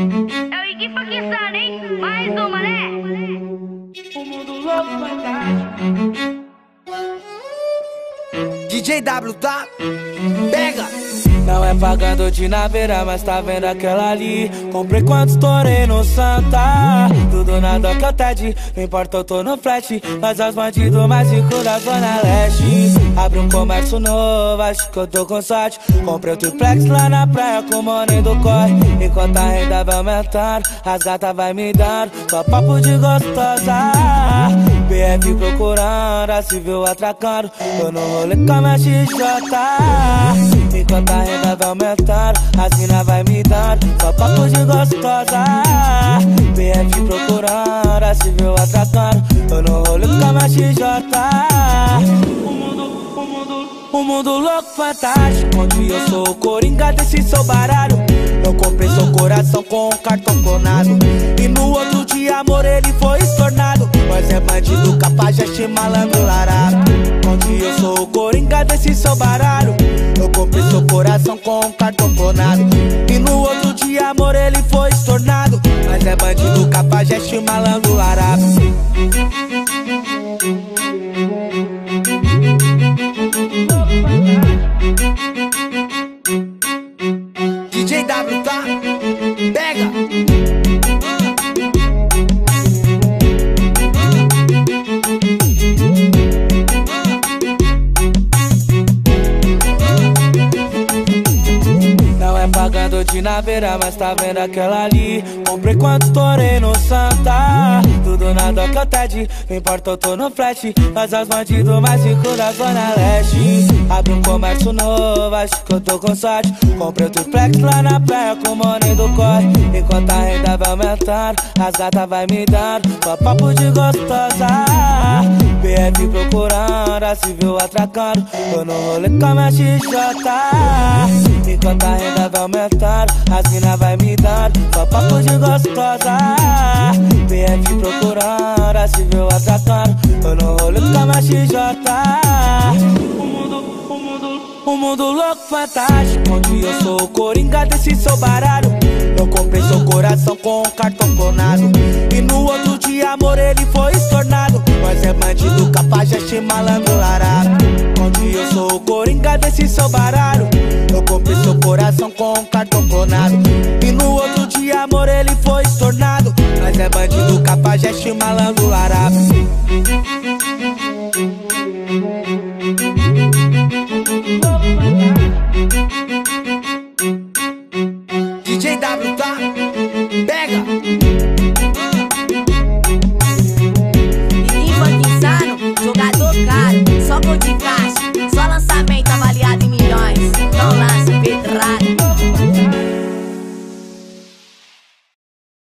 É o Iguin Funk Insano, hein? Mais uma, né? O mundo louco vai dar. DJ W, tá? Pega! Não é pagando de naveira, mas tá vendo aquela ali. Comprei quantos torei no Santa. Tudo na doca TED, não importa, eu tô no flat. Mas os bandidos mais ricos da Zona Leste. Abre um comércio novo, acho que eu tô com sorte. Comprei o triplex lá na praia com o money do corre. Enquanto a renda vai aumentando, as gatas vai me dando só papo de gostosa. BF procurando, a civil atracando. Tô no rolê com a minha XJ. Enquanto a renda vai aumentando, a mina vai me dando só papo de gostosa. BF procurando, a civil atracando. Tô no rolê com a minha XJ. O mundo louco, fantástico, onde eu sou o coringa desse seu baralho. Eu comprei seu coração com um cartão clonado e no outro dia, amor, ele foi estornado. Mas é bandido, capajeste, malandro, larado. Onde eu sou o coringa desse seu baralho. Eu comprei seu coração com um cartão clonado e no outro dia, amor, ele foi estornado. Mas é bandido, capajeste, malandro, larado. DJay W, tá? Pega! Não é pagando de naveira, mas tá vendo aquela ali. Comprei quantos torei no Santa. Tudo na doca TED, não importa, eu tô no flat. Mas os bandidos mais ricos da Zona Leste. Abre um comércio novo, acho que eu tô com sorte. Comprei o triplex lá na praia com o money do corre. Enquanto a renda vai aumentando, as gatas vai me dando só papo de gostosa. BF procurando, a civil atracando. Tô no rolê com a minha XJ. Enquanto a renda vai aumentando, as mina vai me dando só papo de gostosa. BF procurando, a civil atracando. Tô no rolê com a minha XJ. O mundo louco, fantástico, onde eu sou o coringa desse seu baralho. Eu comprei seu coração com um cartão clonado e no outro dia, amor, ele foi estornado. Mas é bandido, capajeste, malandro, larado. Onde eu sou o coringa desse seu baralho. Eu comprei seu coração com um cartão clonado e no outro dia, amor, ele foi estornado. Mas é bandido, capajeste, malandro, larado. DJay W, tá? Pega! Iguin Funk Insano, jogador caro, só vou de cara.